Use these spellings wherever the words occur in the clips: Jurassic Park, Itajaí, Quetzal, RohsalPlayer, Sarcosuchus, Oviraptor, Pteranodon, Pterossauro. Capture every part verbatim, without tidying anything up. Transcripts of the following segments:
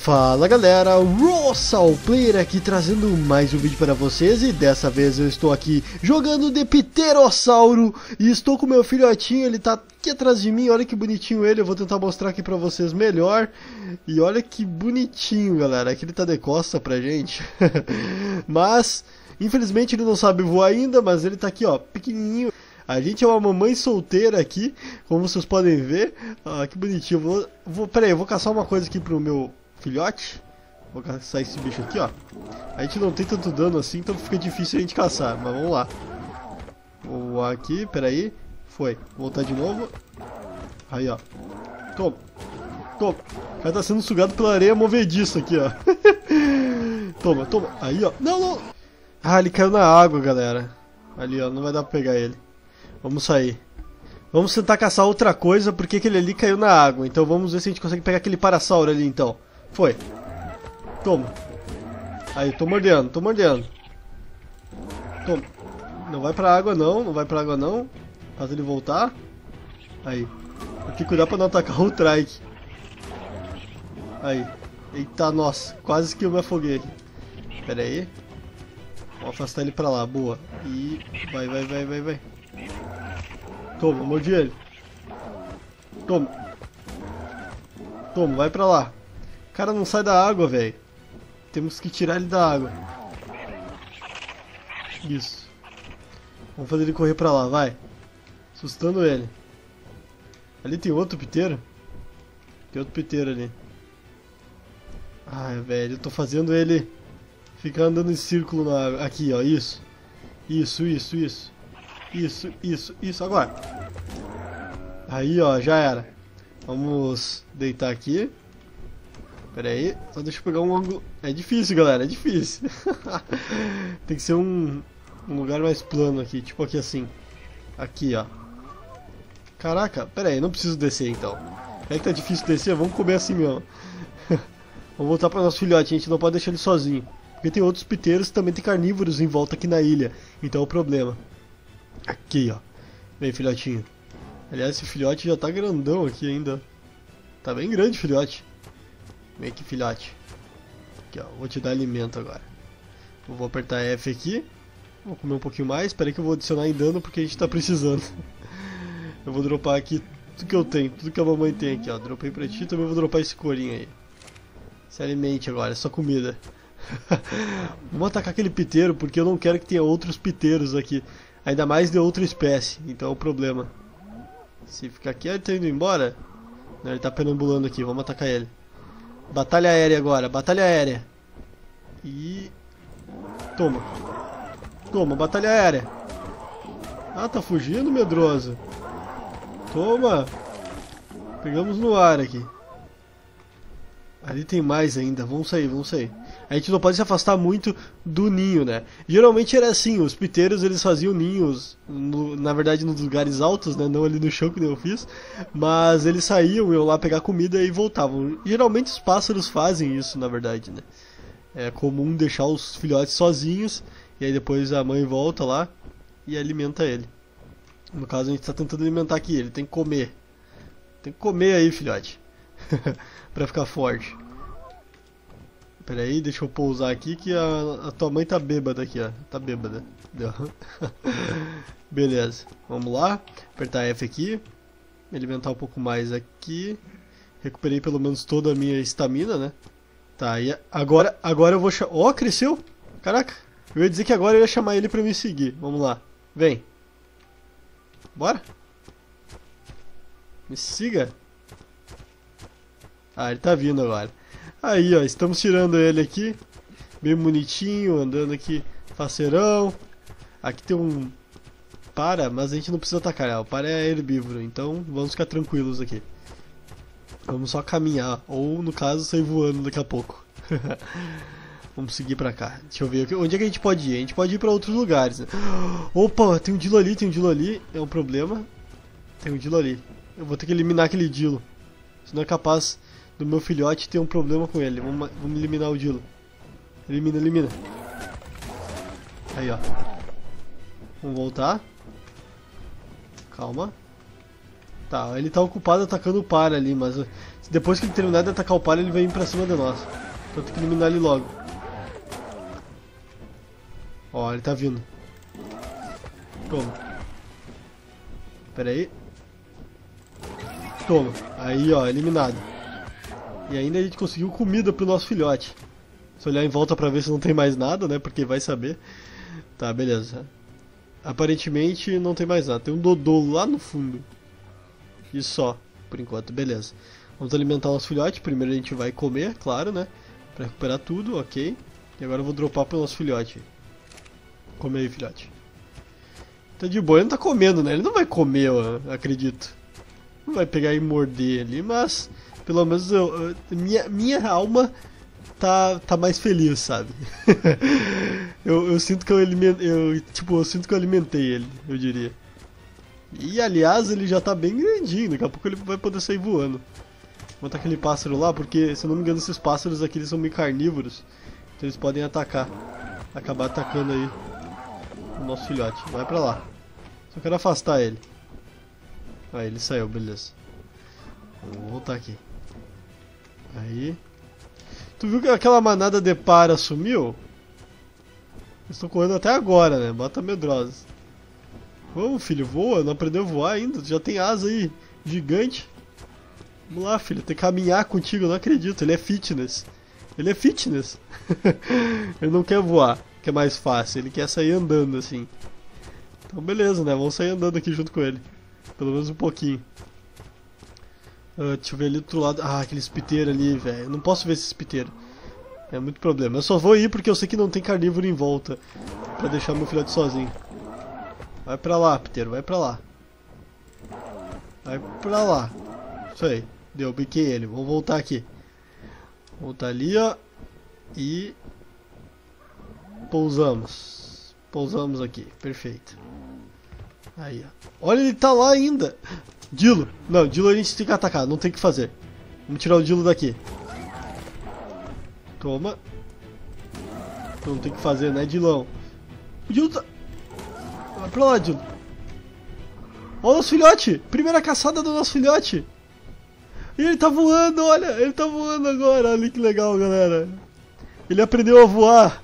Fala galera, RohsalPlayer aqui trazendo mais um vídeo para vocês e dessa vez eu estou aqui jogando de Pterossauro e estou com meu filhotinho, ele tá aqui atrás de mim, olha que bonitinho ele, eu vou tentar mostrar aqui para vocês melhor e olha que bonitinho galera, aqui ele tá de costa pra gente, mas infelizmente ele não sabe voar ainda, mas ele tá aqui ó, pequenininho. A gente é uma mamãe solteira aqui, como vocês podem ver, ah, que bonitinho, vou, vou, peraí, eu vou caçar uma coisa aqui pro meu filhote, vou caçar esse bicho aqui ó, a gente não tem tanto dano assim, então fica difícil a gente caçar, mas vamos lá, vou aqui, peraí, foi, voltar de novo, aí ó, toma, toma, o cara tá sendo sugado pela areia movediça aqui ó, toma, toma, aí ó, não, não, ah, ele caiu na água galera, ali ó, não vai dar pra pegar ele, vamos sair. Vamos tentar caçar outra coisa, porque aquele ali caiu na água. Então vamos ver se a gente consegue pegar aquele parasauro ali, então. Foi. Toma. Aí, tô mordendo, tô mordendo. Toma. Não vai pra água não, não vai pra água não. Faz ele voltar. Aí. Tem que cuidar pra não atacar o trike. Aí. Eita, nossa. Quase que eu me afoguei aqui. Pera aí. Vou afastar ele pra lá, boa. E vai, vai, vai, vai, vai. Toma, mordi ele. Toma. Toma, vai pra lá. O cara não sai da água, velho. Temos que tirar ele da água. Isso. Vamos fazer ele correr pra lá, vai. Assustando ele. Ali tem outro piteiro? Tem outro piteiro ali. Ai, velho, eu tô fazendo ele ficar andando em círculo na água. Aqui, ó, isso. Isso, isso, isso. Isso, isso, isso, agora. Aí, ó, já era. Vamos deitar aqui. Pera aí, só deixa eu pegar um ângulo. É difícil, galera, é difícil. Tem que ser um, um lugar mais plano aqui, tipo aqui assim. Aqui, ó. Caraca, pera aí, não preciso descer então. É que tá difícil descer, vamos comer assim mesmo. Vamos voltar para nosso filhote, a gente não pode deixar ele sozinho. Porque tem outros piteiros que também tem carnívoros em volta aqui na ilha. Então é o problema. Aqui, ó. Vem, filhotinho. Aliás, esse filhote já tá grandão aqui ainda. Tá bem grande, filhote. Vem aqui, filhote. Aqui, ó. Vou te dar alimento agora. Eu vou apertar F aqui. Vou comer um pouquinho mais. Espera aí que eu vou adicionar em dano porque a gente tá precisando. Eu vou dropar aqui tudo que eu tenho. Tudo que a mamãe tem aqui, ó. Dropei pra ti. Também vou dropar esse corinho aí. Se alimente agora. É só comida. Vamos atacar aquele piteiro porque eu não quero que tenha outros piteiros aqui. Ainda mais de outra espécie, então é o problema. Se ficar aqui, ele tá indo embora. Não, ele tá perambulando aqui, vamos atacar ele. Batalha aérea agora, batalha aérea. E... Toma. Toma, batalha aérea. Ah, tá fugindo, medroso. Toma. Pegamos no ar aqui. Ali tem mais ainda, vamos sair, vamos sair. A gente não pode se afastar muito do ninho, né? Geralmente era assim, os piteiros eles faziam ninhos, no, na verdade nos lugares altos, né? Não ali no chão que nem eu fiz. Mas eles saíam, iam lá pegar comida e voltavam. Geralmente os pássaros fazem isso, na verdade, né? É comum deixar os filhotes sozinhos, e aí depois a mãe volta lá e alimenta ele. No caso a gente tá tentando alimentar aqui, ele tem que comer. Tem que comer aí, filhote. Pra ficar forte. Pera aí, deixa eu pousar aqui que a, a tua mãe tá bêbada aqui, ó. Tá bêbada. Deu. Beleza. Vamos lá. Apertar F aqui. Me alimentar um pouco mais aqui. Recuperei pelo menos toda a minha estamina, né? Tá, e agora, agora eu vou chamar... Ó, oh, cresceu! Caraca! Eu ia dizer que agora eu ia chamar ele pra me seguir. Vamos lá. Vem. Bora. Me siga. Ah, ele tá vindo agora. Aí, ó, estamos tirando ele aqui. Bem bonitinho, andando aqui faceirão. Aqui tem um para, mas a gente não precisa atacar, ó. O para é herbívoro, então vamos ficar tranquilos aqui. Vamos só caminhar, ou no caso, sair voando daqui a pouco. Vamos seguir pra cá. Deixa eu ver aqui. Onde é que a gente pode ir? A gente pode ir pra outros lugares, né? Opa, tem um dilo ali, tem um dilo ali. É um problema. Tem um dilo ali. Eu vou ter que eliminar aquele dilo. Senão é capaz... do meu filhote tem um problema com ele. Vamos, vamos eliminar o dilo. Elimina, elimina. Aí, ó. Vamos voltar. Calma. Tá, ele tá ocupado atacando o par ali, mas Depois que ele terminar de atacar o palio, ele vai vir pra cima de nós. Então tem que eliminar ele logo. Ó, ele tá vindo. Toma. Pera aí. Toma. Aí, ó, eliminado. E ainda a gente conseguiu comida pro nosso filhote. Se olhar em volta pra ver se não tem mais nada, né? Porque vai saber. Tá, beleza. Aparentemente não tem mais nada. Tem um dodô lá no fundo. E só, por enquanto. Beleza. Vamos alimentar nosso filhote. Primeiro a gente vai comer, claro, né? Pra recuperar tudo, ok. E agora eu vou dropar pro nosso filhote. Come aí, filhote. Tá de boa. Ele não tá comendo, né? Ele não vai comer, eu acredito. Não vai pegar e morder ali, mas... Pelo menos eu, minha, minha alma tá, tá mais feliz, sabe? eu, eu sinto que eu alimentei, eu, tipo, eu sinto que eu alimentei ele, eu diria. E aliás, ele já tá bem grandinho, daqui a pouco ele vai poder sair voando. Vou botar aquele pássaro lá, porque se eu não me engano esses pássaros aqui eles são meio carnívoros. Então eles podem atacar, acabar atacando aí o nosso filhote. Vai pra lá, só quero afastar ele. Aí ele saiu, beleza. Vou voltar aqui. Aí. Tu viu que aquela manada de para sumiu? Eu estou correndo até agora, né? Bota medrosa. Vamos, filho, voa. Não aprendeu a voar ainda. Tu já tem asa aí. Gigante. Vamos lá, filho. Tem que caminhar contigo. Eu não acredito. Ele é fitness. Ele é fitness. Ele não quer voar, que é mais fácil. Ele quer sair andando assim. Então, beleza, né? Vamos sair andando aqui junto com ele. Pelo menos um pouquinho. Uh, deixa eu ver ali do outro lado. Ah, aquele piteiro ali, velho. Não posso ver esse piteiro. É muito problema. Eu só vou ir porque eu sei que não tem carnívoro em volta. Pra deixar meu filhote sozinho. Vai pra lá, piteiro. Vai pra lá. Vai pra lá. Isso aí. Deu, biquei ele. Vamos voltar aqui. Voltar ali, ó. E... Pousamos. Pousamos aqui. Perfeito. Aí, ó. Olha, ele tá lá ainda. Dilo, não, Dilo a gente tem que atacar, não tem o que fazer. Vamos tirar o Dilo daqui. Toma. Não tem o que fazer, né, Dilão? O Dilo tá... Vai pra lá, Dilo. Olha o nosso filhote, primeira caçada do nosso filhote. E ele tá voando, olha, ele tá voando agora, olha que legal, galera. Ele aprendeu a voar.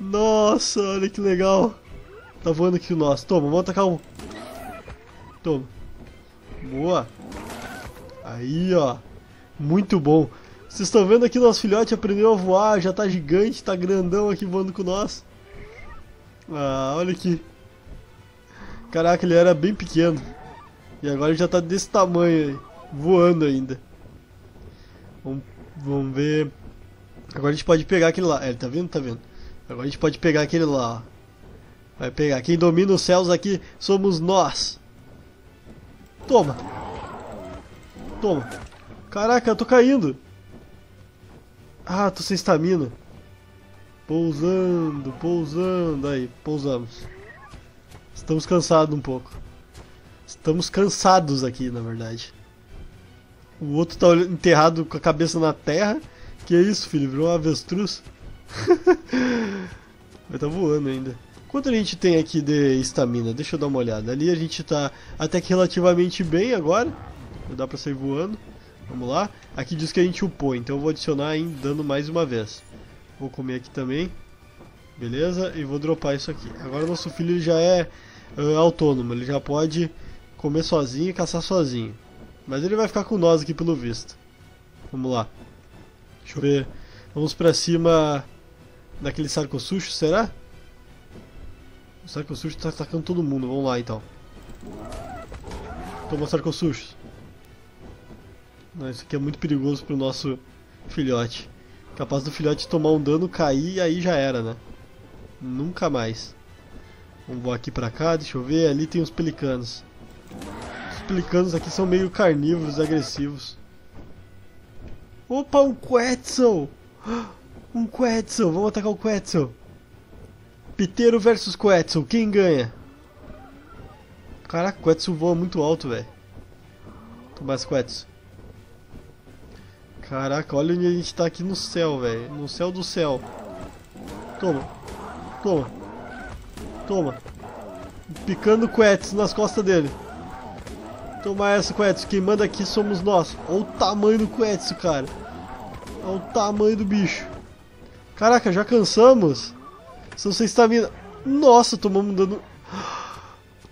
Nossa, olha que legal. Tá voando aqui o nosso, toma, vamos atacar um. Toma. Boa. Aí, ó. Muito bom. Vocês estão vendo aqui, nosso filhote aprendeu a voar. Já tá gigante, tá grandão aqui voando com nós. Ah, olha aqui. Caraca, ele era bem pequeno. E agora ele já tá desse tamanho aí. Voando ainda. Vamos, vamos ver. Agora a gente pode pegar aquele lá. É, ele tá vendo? Tá vendo. Agora a gente pode pegar aquele lá, ó. Vai pegar. Quem domina os céus aqui somos nós. Toma. Toma. Caraca, eu tô caindo. Ah, tô sem estamina. Pousando, pousando. Aí, pousamos. Estamos cansados um pouco. Estamos cansados aqui, na verdade. O outro tá enterrado com a cabeça na terra. Que é isso, filho? Virou um avestruz. Mas tá voando ainda. Quanto a gente tem aqui de estamina? Deixa eu dar uma olhada. Ali a gente tá até que relativamente bem agora. Dá pra sair voando. Vamos lá. Aqui diz que a gente upou, então eu vou adicionar em dano mais uma vez. Vou comer aqui também. Beleza? E vou dropar isso aqui. Agora nosso filho já é uh, autônomo. Ele já pode comer sozinho e caçar sozinho. Mas ele vai ficar com nós aqui pelo visto. Vamos lá. Deixa eu ver. Vamos pra cima daquele Sarcosuchus, será? O Sarcosuchus tá atacando todo mundo, vamos lá então. Toma, Sarcosuchus. Não, isso aqui é muito perigoso pro nosso filhote. Capaz do filhote tomar um dano, cair e aí já era, né? Nunca mais. Vamos aqui pra cá, deixa eu ver, ali tem os pelicanos. Os pelicanos aqui são meio carnívoros, agressivos. Opa, um Quetzal! Um Quetzal, vamos atacar o Quetzal. Pteiro versus Quetzal, quem ganha? Caraca, o Quetzal voa muito alto, velho. Tomar esse Quetzal. Caraca, olha onde a gente tá aqui no céu, velho. No céu do céu. Toma. Toma. Toma. Picando o Quetzal nas costas dele. Toma essa, Quetzal. Quem manda aqui somos nós. Olha o tamanho do Quetzal, cara. Olha o tamanho do bicho. Caraca, já cansamos. São sem estamina. Nossa, tomamos dano.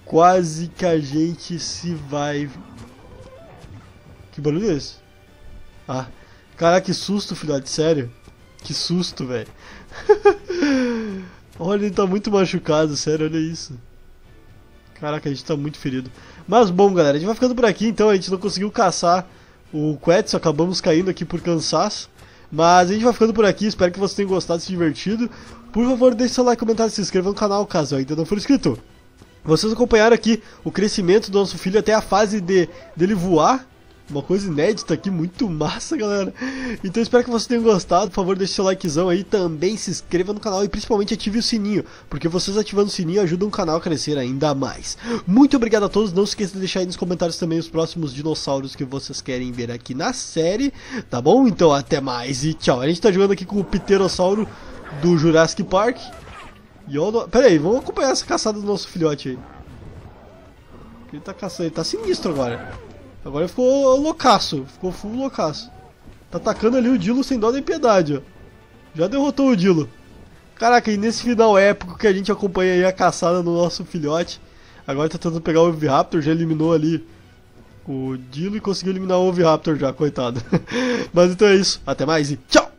Quase que a gente se vai. Que barulho é esse? Ah. Caraca, que susto, filhote. Sério. Que susto, velho. Olha, ele tá muito machucado. Sério, olha isso. Caraca, a gente tá muito ferido. Mas bom, galera, a gente vai ficando por aqui, então. A gente não conseguiu caçar o Quetzal. Acabamos caindo aqui por cansaço. Mas a gente vai ficando por aqui. Espero que vocês tenham gostado, se divertido. Por favor, deixe seu like, comentário e se inscreva no canal, caso ainda não for inscrito. Vocês acompanharam aqui o crescimento do nosso filho até a fase de, dele voar. Uma coisa inédita aqui, muito massa, galera. Então espero que vocês tenham gostado. Por favor, deixe seu likezão aí. Também se inscreva no canal e principalmente ative o sininho, porque vocês ativando o sininho ajudam o canal a crescer ainda mais. Muito obrigado a todos. Não se esqueça de deixar aí nos comentários também os próximos dinossauros que vocês querem ver aqui na série. Tá bom? Então até mais e tchau. A gente tá jogando aqui com o Pterossauro do Jurassic Park. E eu... Pera aí, vamos acompanhar essa caçada do nosso filhote aí. Ele tá caçando, ele tá sinistro agora. Agora ficou loucaço, ficou full loucaço. Tá atacando ali o Dilo sem dó nem piedade, ó. Já derrotou o Dilo. Caraca, e nesse final épico que a gente acompanha aí a caçada do nosso filhote. Agora tá tentando pegar o Oviraptor, já eliminou ali o Dilo e conseguiu eliminar o Oviraptor já, coitado. Mas então é isso, até mais e tchau!